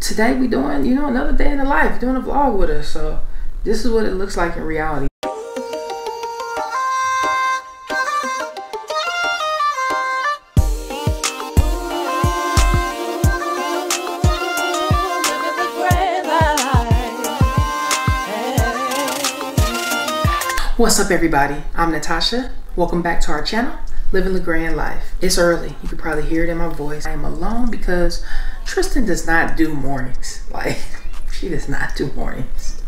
today we doing, you know, another day in the life, doing a vlog with us. So this is what it looks like in reality. What's up everybody, I'm Natasha. Welcome back to our channel, Living LaGrandes Life. It's early, you can probably hear it in my voice. I am alone because Tristan does not do mornings. Like, she does not do mornings.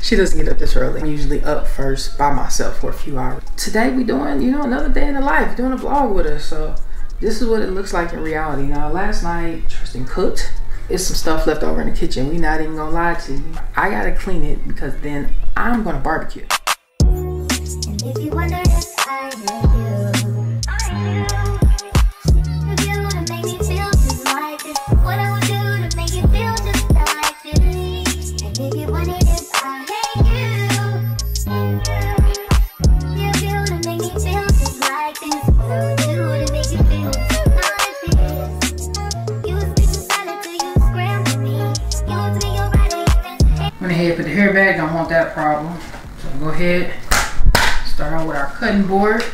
She doesn't get up this early. I'm usually up first by myself for a few hours. Today we doing, you know, another day in the life, doing a vlog with us. So this is what it looks like in reality. Now last night, Tristan cooked. It's some stuff left over in the kitchen. We not even gonna lie to you. I gotta clean it because then I'm gonna barbecue. If you wonder if I knew you, if you to make me feel just like this, what I would do to make you feel just like this. And if you wonder if I hate you, if you to make me feel just like this, what I would do to make you feel just like this. You would be decided till you scram with me. You would be your body even. I'm gonna head for the hair bag, don't want that problem. So go ahead. Start out with our cutting board.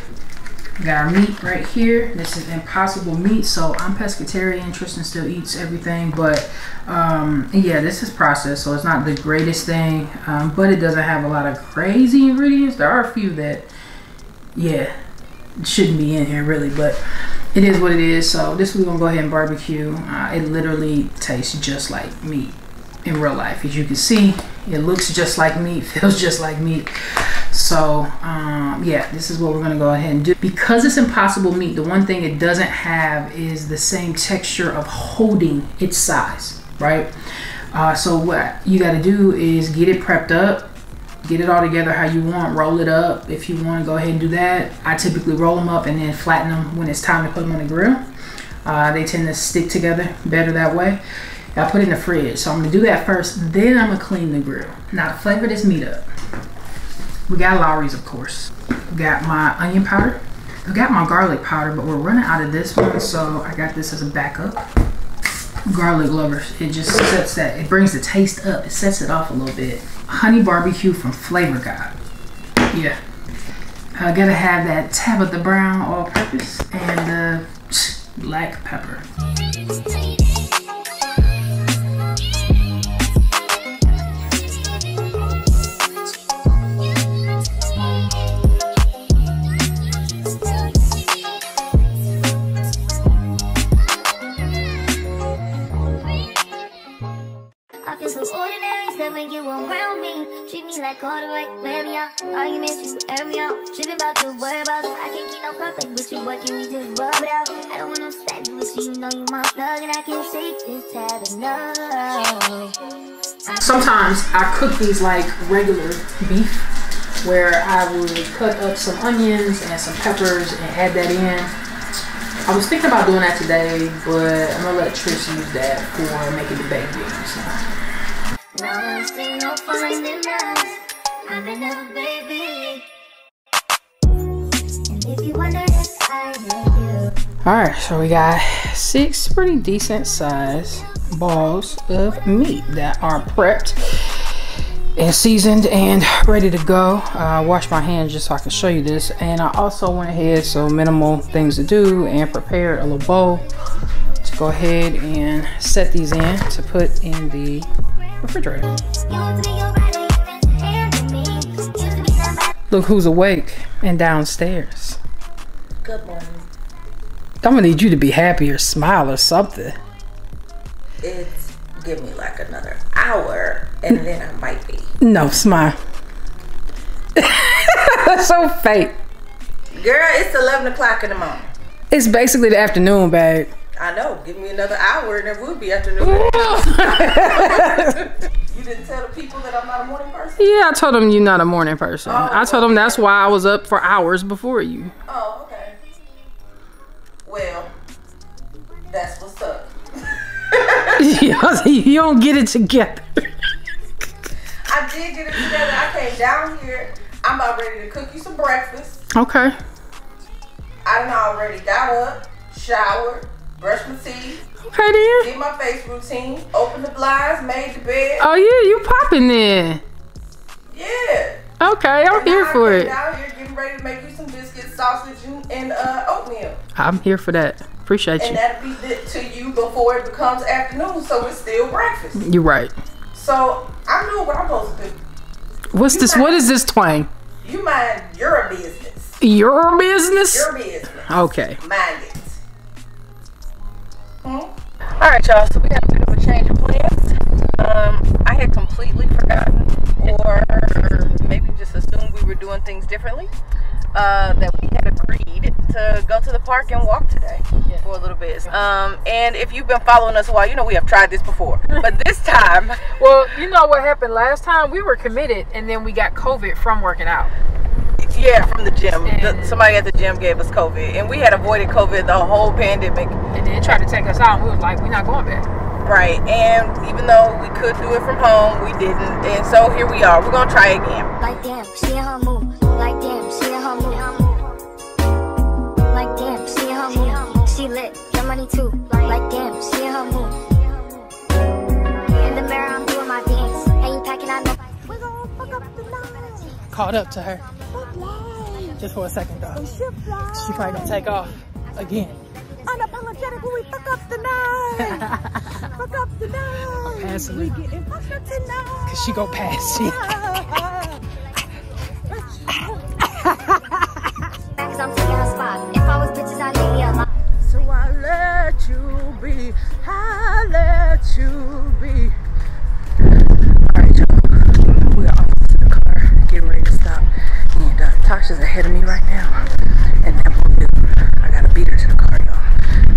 We got our meat right here. This is Impossible Meat. So I'm pescatarian. Tristan still eats everything, but yeah, this is processed, so it's not the greatest thing, but it doesn't have a lot of crazy ingredients. There are a few that, yeah, shouldn't be in here really, but it is what it is. So this we're gonna go ahead and barbecue. It literally tastes just like meat in real life. As you can see, it looks just like meat, feels just like meat. So yeah, this is what we're gonna go ahead and do. Because it's Impossible Meat, the one thing it doesn't have is the same texture of holding its size, right? So what you gotta do is get it prepped up, get it all together how you want, roll it up if you wanna go ahead and do that. I typically roll them up and then flatten them when it's time to put them on the grill. They tend to stick together better that way. I put it in the fridge, so I'm gonna do that first, then I'm gonna clean the grill. Now to flavor this meat up. We got Lowry's, of course. We got my onion powder. We got my garlic powder, but we're running out of this one, so I got this as a backup. Garlic lovers, it just sets that, it brings the taste up, it sets it off a little bit. Honey barbecue from Flavor God. Yeah. I gotta have that Tabitha Brown all-purpose and black pepper. Sometimes I cook these like regular beef, where I would cut up some onions and some peppers and add that in. I was thinking about doing that today, but I'm gonna let Trish use that for making the baked beans. All right, so we got 6 pretty decent size balls of meat that are prepped and seasoned and ready to go. Wash my hands just so I can show you this, and I also went ahead, so minimal things to do, and prepared a little bowl to go ahead and set these in to put in the refrigerator. Look who's awake and downstairs. Good morning. I'm gonna need you to be happy or smile or something. It's give me like another hour and then I might be. No, smile. That's so fake. Girl, it's 11 o'clock in the morning. It's basically the afternoon, babe. I know. Give me another hour and it will be afternoon. You didn't tell the people that I'm not a morning person? Yeah, I told them you're not a morning person. Oh, I told them that's why I was up for hours before you. Oh, okay. Well, that's what's up. You don't get it together. I did get it together. I came down here. I'm about ready to cook you some breakfast. Okay. I done already got up, showered, brushed my teeth. Okay then. Did my face routine. Opened the blinds, made the bed. Oh yeah, you popping then. Yeah. Okay, I'm here for it. Now you're getting ready to make you some biscuits, sausage, and oatmeal. I'm here for that. Appreciate you. And that'll be to you before it becomes afternoon, so it's still breakfast. You're right. So I know what I'm supposed to do. What's this? What is this twang? You mind your business. Your business? Your business. Okay. Mind it. Hmm? Alright y'all, so we had a bit of a change of plans. I had completely forgotten, or maybe just assumed we were doing things differently, that we had agreed to go to the park and walk today for a little bit. And if you've been following us a while, you know we have tried this before. But this time... Well, you know what happened last time? We were committed, and then we got COVID from working out. Yeah, from the gym. Somebody at the gym gave us COVID, and we had avoided COVID the whole pandemic. And then tried to take us out, and we was like, we're not going back. Right, and even though we could do it from home, we didn't. And so here we are. We're going to try again. Like damn, see her move. Like damn, see her move. Like damn, see her move. She lit, your money too. Like damn, see her move. In the mirror, I'm doing my dance. Ain't packing out nobody. We're going to fuck up the night. Caught up to her. Just for a second though. She probably gonna take off again. Unapologetically, we fuck up the night. Fuck up the night. Passing. We getting fucked up tonight. Cause she go past. Cause I'm taking her spot. If I was bitches, I'd leave me alive. So I let you be. I let you be. Alright y'all, we are almost to the car. Getting ready to stop. And Tasha's ahead of me right now, and that won't do. I gotta beat her to the car, y'all.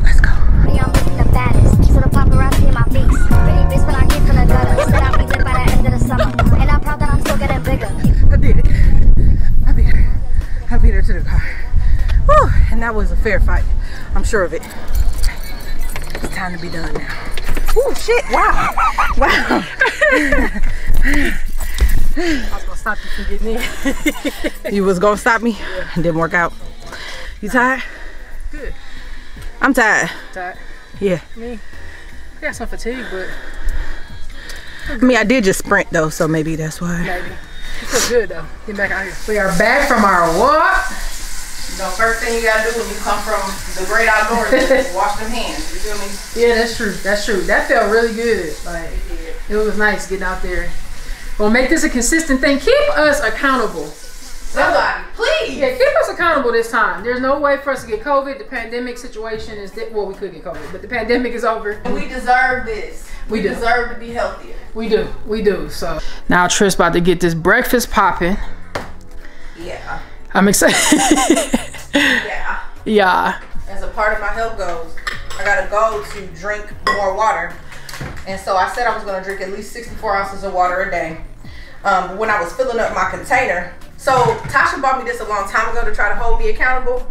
Let's go. Me, I'm looking the baddest. Keep the paparazzi in my face. Pretty bitch, when I get from the gutter. Said I'll be dead by the end of the summer, and I'm proud that I'm still getting bigger. I did it. I beat her. I beat her to the car. Whew, and that was a fair fight. I'm sure of it. It's time to be done now. Ooh, shit! Wow, wow. I was gonna stop you from getting in. You was gonna stop me? Yeah. It didn't work out. You tired? Good. I'm tired. Tired? Yeah. Me? I got some fatigue, but. I mean, I did just sprint though, so maybe that's why. Maybe. You feel good though. Get back out here. We are back from our walk. You know, first thing you gotta do when you come from the great outdoors is wash them hands. You feel me? Yeah, that's true. That's true. That felt really good. Like, it was nice getting out there. Well, make this a consistent thing. Keep us accountable. Somebody, please. Yeah, keep us accountable this time. There's no way for us to get COVID. The pandemic situation is, well, we could get COVID, but the pandemic is over. And we deserve this. We deserve to be healthier. We do. We do. So now Tris about to get this breakfast popping. Yeah. I'm excited. Yeah. Yeah. As a part of my health goals, I gotta go to drink more water. And so I said I was going to drink at least 64 ounces of water a day when I was filling up my container. So Tasha bought me this a long time ago to try to hold me accountable.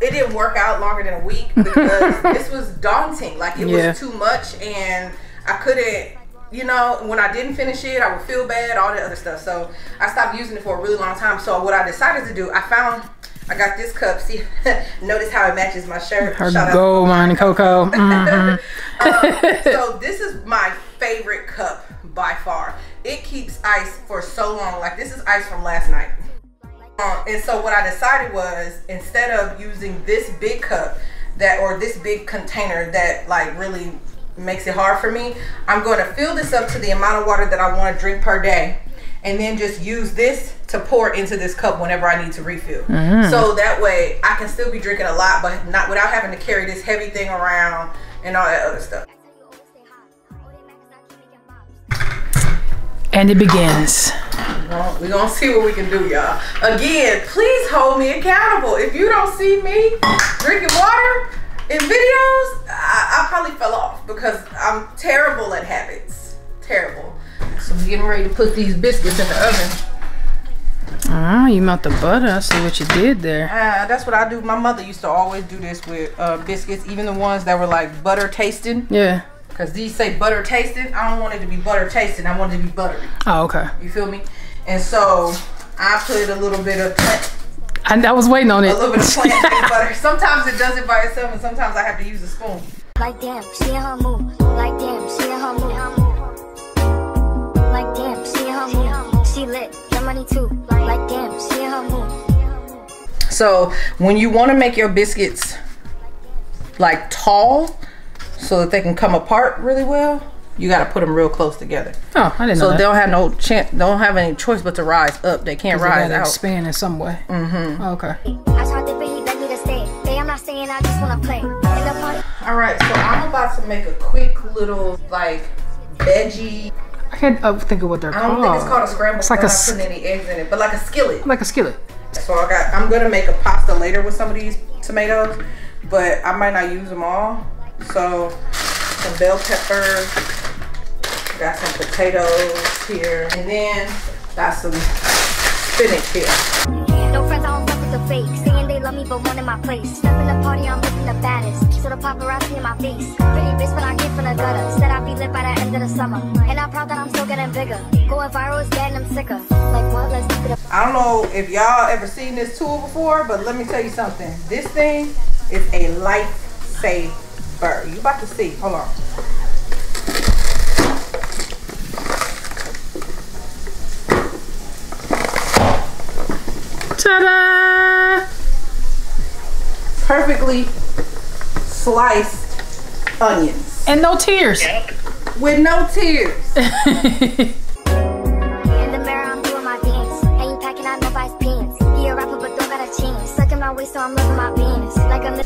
It didn't work out longer than a week because this was daunting. Like it was too much and I couldn't, you know, when I didn't finish it, I would feel bad, all that other stuff. So I stopped using it for a really long time. So what I decided to do, I got this cup. See, notice how it matches my shirt. Her gold mine cocoa. So this is my favorite cup by far. It keeps ice for so long. Like this is ice from last night. And so what I decided was instead of using this big cup or this big container that like really makes it hard for me, I'm going to fill this up to the amount of water that I want to drink per day. And then just use this to pour into this cup whenever I need to refill. So that way I can still be drinking a lot, but not without having to carry this heavy thing around and all that other stuff. And it begins. We're gonna see what we can do, y'all. Again, please hold me accountable. If you don't see me drinking water in videos, I probably fell off because I'm terrible at habits. Terrible. So we're getting ready to put these biscuits in the oven. Ah, you melt the butter. I see what you did there. That's what I do. My mother used to always do this with biscuits, even the ones that were like butter tasting. Yeah. Because these say butter tasting. I don't want it to be butter tasting. I want it to be buttery. Oh, okay. You feel me? And so I put a little bit of plant. I was waiting on it. A little bit of plant butter. Sometimes it does it by itself, and sometimes I have to use a spoon. Like damn, see her move. Like damn, see her move. Like damn, see her move. She lit, the money too. Like damn, see her move. So when you want to make your biscuits like tall, so that they can come apart really well, you got to put them real close together. Oh, I didn't know that. So they don't have no chance, don't have any choice but to rise up. They can't rise out. Expand in some way. Mm-hmm. Okay. All right, so I'm about to make a quick little like veggie. I can't think of what they're called. I don't think it's called a scramble. It's like a. I'm not putting any eggs in it, but like a skillet. Like a skillet. So I got. I'm gonna make a pasta later with some of these tomatoes, but I might not use them all. So some bell peppers, got some potatoes here, and then got some spinach here. No friends, I don't fuck with the fakes. Saying they love me, but one in my place. Step in the party, I'm looking the baddest. So the paparazzi in my face. Pretty bitch, but I get from the gutter. Said I'd be lit by the end of the summer. And I'm proud that I'm still getting bigger. Going viral is getting them sicker. Like what? Let's keep it up. I don't know if y'all ever seen this tool before, but let me tell you something. This thing is a lifesaver. You about to see. Hold on. Ta-da! Perfectly sliced onions. And no tears. Yep. With no tears. In the mirror, I'm doing my dance. Ain't packing out nobody's pants. He a rapper, but don't got a chance. Sucking my waist, so I'm loving my pants. Like I'm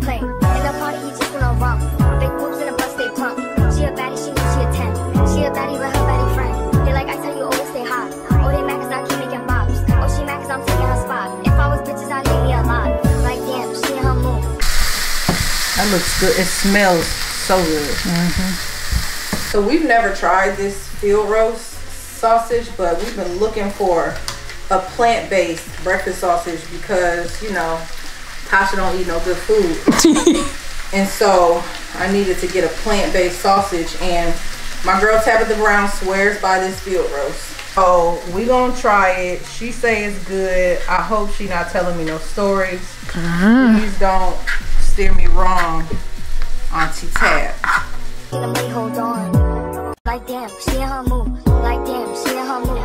play. In the party, you just wanna romp. Big boobs in a bus, they plump. She a baddie, she knows she a 10. She a baddie with her baddie friend. They like, I tell you, always stay hot. Oh, they mad cause I keep making bops. Oh, she mad cause I'm taking her spot. If I was bitches, I'd leave me a lot. Like, damn, she and her moon. That looks good. It smells so good. Mm-hmm. So we've never tried this field roast sausage, but we've been looking for a plant-based breakfast sausage because, you know, Tasha don't eat no good food. And so I needed to get a plant-based sausage, and my girl Tabitha Brown swears by this field roast. So we gonna try it. She say it's good. I hope she not telling me no stories. Mm-hmm. Please don't steer me wrong, Auntie Tab. Hold on. Like damn, she and her move. Like damn, she and her move.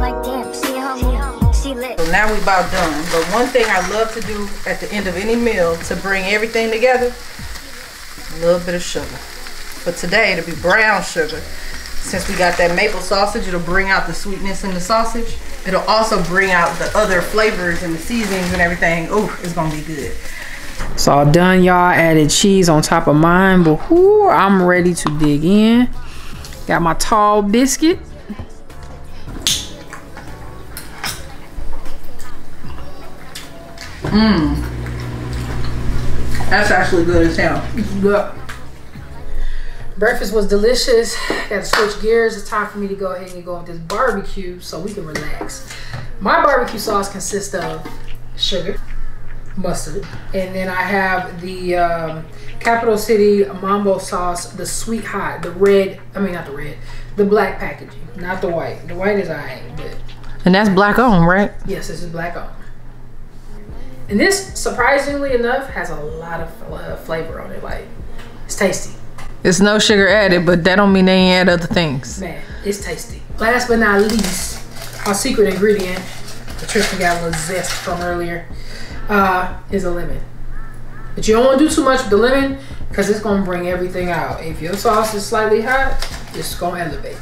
Like damn, she and her move. So now we about done, but one thing I love to do at the end of any meal to bring everything together, a little bit of sugar. But today it'll be brown sugar. Since we got that maple sausage, it'll bring out the sweetness in the sausage. It'll also bring out the other flavors and the seasonings and everything. Oh, it's gonna be good. It's all done, y'all. Added cheese on top of mine, but whoo, I'm ready to dig in. Got my tall biscuit. Mmm, that's actually good as hell. It's good. Breakfast was delicious. Gotta switch gears. It's time for me to go ahead and go with this barbecue so we can relax. My barbecue sauce consists of sugar, mustard, and then I have the Capital City Mambo sauce, the sweet hot, the red, I mean not the red, the black packaging, not the white. The white is alright, but. And that's black on, right? Yes, this is black on. And this, surprisingly enough, has a lot of flavor on it. Like, it's tasty. It's no sugar added, but that don't mean they ain't add other things. Man, it's tasty. Last but not least, our secret ingredient, that Tristan got a little zest from earlier, is a lemon. But you don't want to do too much with the lemon because it's going to bring everything out. If your sauce is slightly hot, it's going to elevate.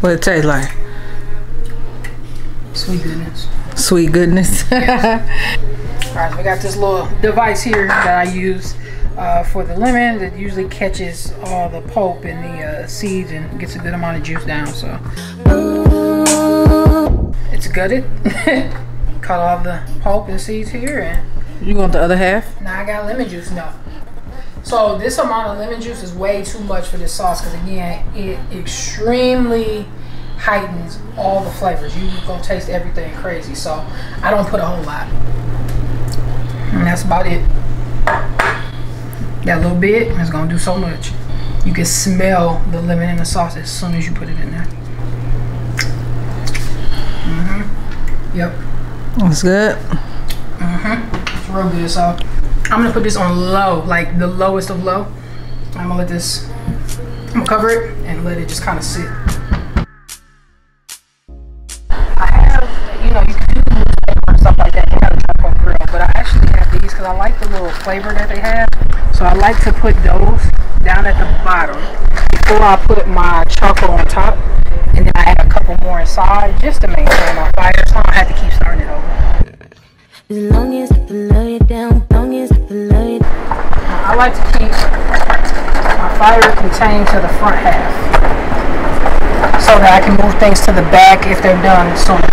What it tastes like? Sweet goodness. Sweet goodness. All right, so we got this little device here that I use for the lemon that usually catches all the pulp and the seeds and gets a good amount of juice down, so. It's gutted. Cut all the pulp and seeds here and You want the other half? Nah, I got lemon juice now. So this amount of lemon juice is way too much for this sauce because, again, it extremely heightens all the flavors. You're going to taste everything crazy. So I don't put a whole lot. And that's about it. That little bit is going to do so much. You can smell the lemon in the sauce as soon as you put it in there. Yep. That's good. It's real good. So I'm gonna put this on low, like the lowest of low. I'm gonna let this, I'm gonna cover it and let it just kind of sit. I have, you know, you can do the newspaper and stuff like that. You gotta drop on grill, but I actually have these because I like the little flavor that they have. So I like to put those down at the bottom before I put my charcoal on top. And then I add a couple more inside just to maintain my fire, so I don't have to keep starting it over. As long as I love you down, long as I love you. I like to keep my fire contained to the front half so that I can move things to the back if they're done sooner.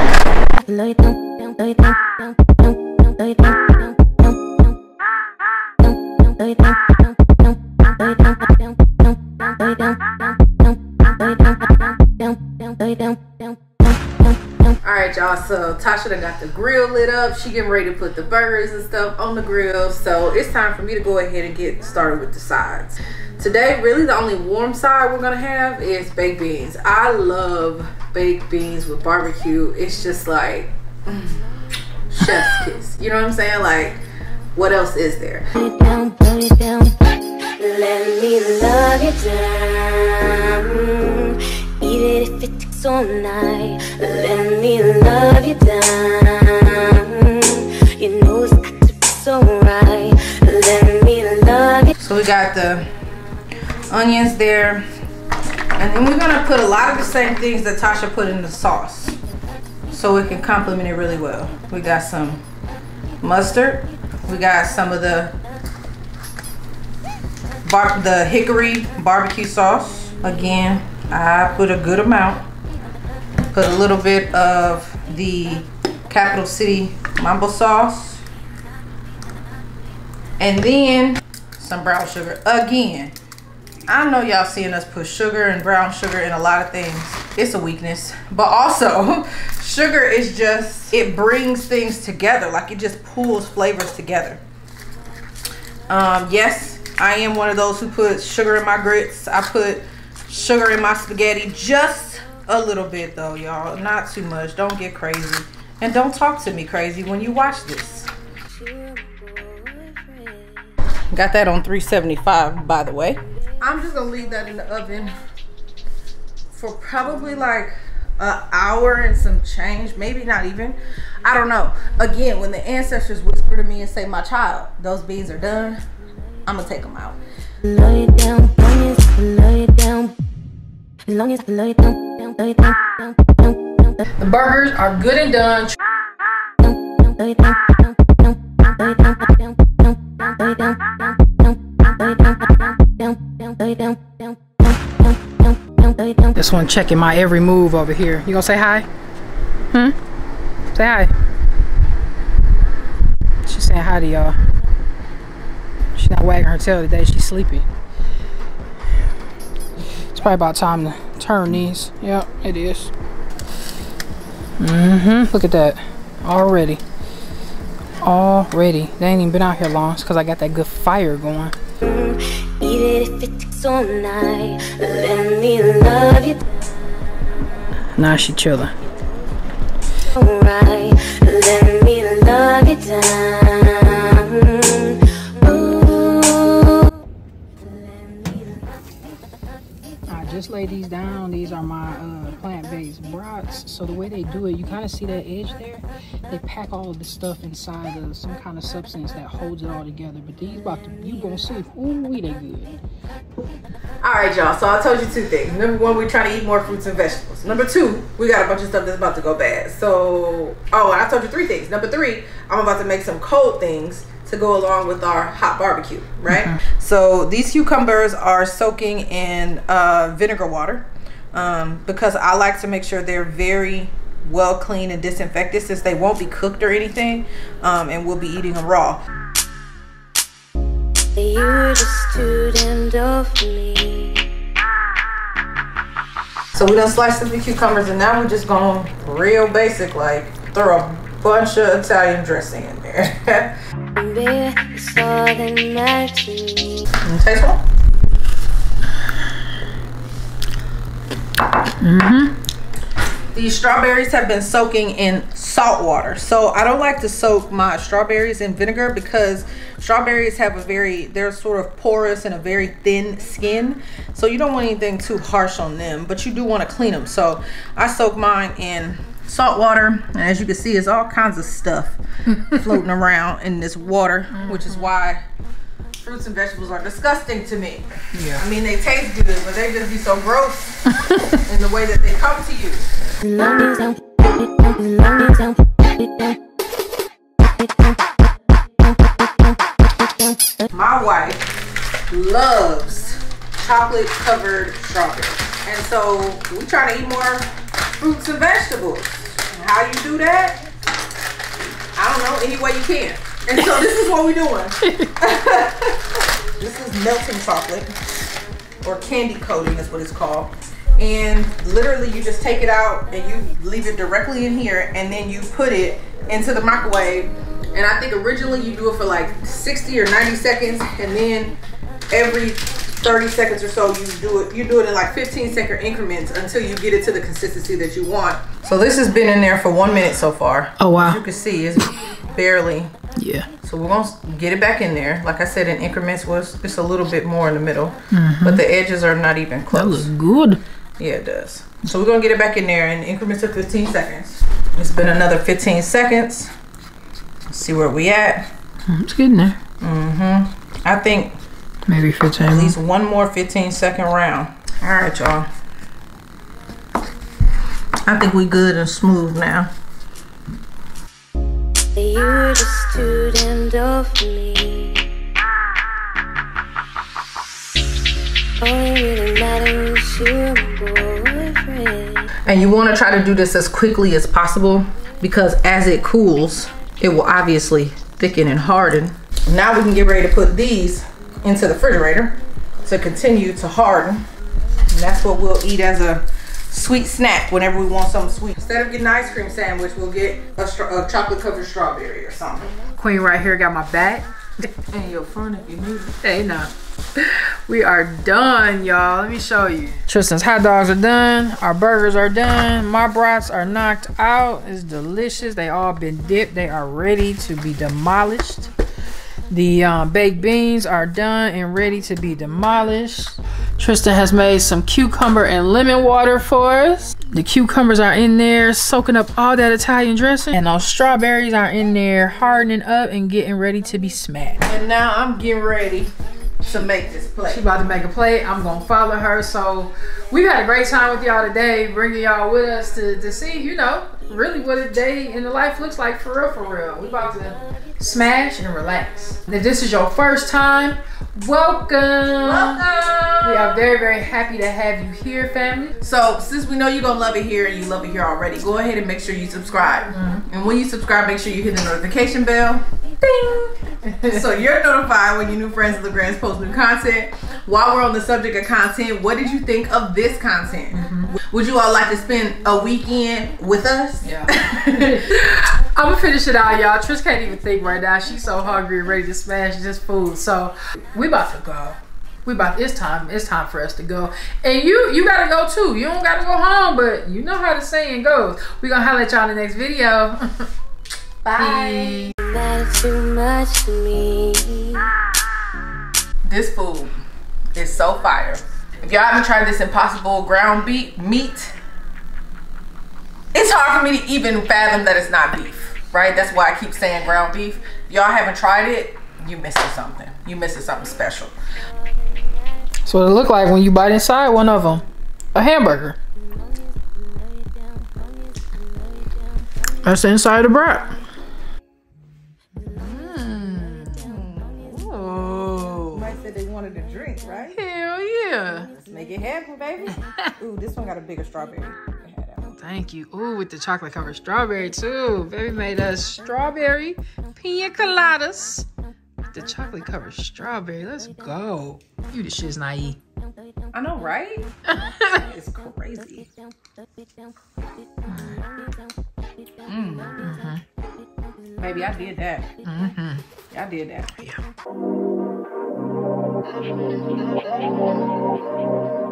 Alright y'all, so Tasha done got the grill lit up. She getting ready to put the burgers and stuff on the grill. So it's time for me to go ahead and get started with the sides. Today, really the only warm side we're gonna have is baked beans. I love baked beans with barbecue. It's just like chef's kiss. You know what I'm saying? Like, what else is there? Put it down, let me love you down. Even if it takes all night, let me love you down. You know it's got to be so right. Let me love you. So we got the onions there. And then we're gonna put a lot of the same things that Tasha put in the sauce, so it can complement it really well. We got some mustard. We got some of the hickory barbecue sauce. Again, I put a good amount, put a little bit of the Capital City Mambo sauce, and then some brown sugar. Again, I know y'all seeing us put sugar and brown sugar in a lot of things. It's a weakness, but also sugar is just, it brings things together. Like, it just pulls flavors together. Yes, I am one of those who put sugar in my grits. I put sugar in my spaghetti, just a little bit though, y'all, not too much. Don't get crazy, and don't talk to me crazy when you watch this. Got that on 375, by the way. I'm just gonna leave that in the oven for probably like an hour and some change, maybe not even, I don't know. Again, when the ancestors whisper to me and say, my child, those beans are done, I'm gonna take them out. Lay it down, lay it down. The burgers are good and done. This one checking my every move over here. You gonna say hi? Say hi. She's saying hi to y'all. She's not wagging her tail today. She's sleepy. It's probably about time to turn these. Yep, it is. Look at that. Already. Already. They ain't even been out here long. It's because I got that good fire going. Even if it takes all night, let me love you. Now she chilling. Alright, let me love you down. Just lay these down. These are my plant-based brats. So the way they do it, you kind of see that edge there, they pack all of the stuff inside of some kind of substance that holds it all together. But these about to, you gonna see if ooh-wee they good. All right y'all, so I told you two things. Number one, we're trying to eat more fruits and vegetables. Number two, we got a bunch of stuff that's about to go bad. So and I told you three things. Number three, I'm about to make some cold things to go along with our hot barbecue, right? So these cucumbers are soaking in vinegar water because I like to make sure they're very well cleaned and disinfected since they won't be cooked or anything, and we'll be eating them raw. You're the student of me. So we done sliced up the cucumbers, and now we're just going real basic, like throw a bunch of Italian dressing in there. You taste one? Mm-hmm. These strawberries have been soaking in salt water, so I don't like to soak my strawberries in vinegar because strawberries have a they're sort of porous and a very thin skin, so you don't want anything too harsh on them, but you do want to clean them. So I soak mine in salt water, and as you can see, it's all kinds of stuff floating around in this water, which is why fruits and vegetables are disgusting to me. Yeah. I mean, they taste good, but they just be so gross in the way that they come to you. My wife loves chocolate covered strawberries, and so we try to eat more fruits and vegetables. And how you do that? I don't know, any way you can. And so this is what we're doing. This is melting chocolate, or candy coating is what it's called. And literally you just take it out and you leave it directly in here, and then you put it into the microwave. And I think originally you do it for like 60 or 90 seconds, and then every 30 seconds or so you do it in like 15-second increments until you get it to the consistency that you want. So this has been in there for 1 minute so far. Oh wow. As you can see, it's barely. Yeah. So we're gonna get it back in there. Like I said, in increments, was just a little bit more in the middle, but the edges are not even close. That looks good. Yeah, it does. So we're gonna get it back in there in increments of 15 seconds. It's been another 15 seconds. Let's see where we at. It's good in there. I think maybe 15. At least one more 15-second round. All right, y'all. I think we good and smooth now. You're the student of me. And you want to try to do this as quickly as possible, because as it cools, it will obviously thicken and harden. Now we can get ready to put these into the refrigerator to continue to harden. And that's what we'll eat as a sweet snack whenever we want something sweet. Instead of getting an ice cream sandwich, we'll get a chocolate covered strawberry or something. Queen right here got my back. And your front if you need it. Hey, no. We are done, y'all. Let me show you. Tristan's hot dogs are done. Our burgers are done. My brats are knocked out. It's delicious. They all been dipped. They are ready to be demolished. The baked beans are done and ready to be demolished. Tristan has made some cucumber and lemon water for us. The cucumbers are in there soaking up all that Italian dressing, and those strawberries are in there hardening up and getting ready to be smashed. And now I'm getting ready to make this plate. She's about to make a plate. I'm gonna follow her. So we've had a great time with y'all today, bringing y'all with us to see, you know, really what a day in the life looks like for real, for real. We're about to smash and relax. If this is your first time, welcome. Welcome. We are very, very happy to have you here, family. So since we know you're gonna love it here, and you love it here already, go ahead and make sure you subscribe. And when you subscribe, make sure you hit the notification bell. Ding! So you're notified when your new friends at LaGrandes post new content. While we're on the subject of content, what did you think of this content? Would you all like to spend a weekend with us? Yeah. I'm gonna finish it out, y'all. Trish can't even think right now. She's so hungry and ready to smash this food. So we about to go. It's time for us to go. And you gotta go too. You don't gotta go home, but you know how the saying goes. We're gonna holler at y'all in the next video. Bye. Too much to me. This food is so fire. If y'all haven't tried this Impossible ground beef meat, it's hard for me to even fathom that it's not beef, right? That's why I keep saying ground beef. If y'all haven't tried it, you missing something. You missing something special. So what it look like when you bite inside one of them, a hamburger. That's the inside of the brat. They wanted a drink, right? Hell yeah. Let's make it happen, baby. Ooh, this one got a bigger strawberry. Thank you. Ooh, with the chocolate covered strawberry too. Baby made us strawberry pina coladas with the chocolate covered strawberry. Let's go. You the shiz naive. I know, right? It's crazy. Mm-hmm. Baby, I did that. Mm-hmm. I did that. Yeah.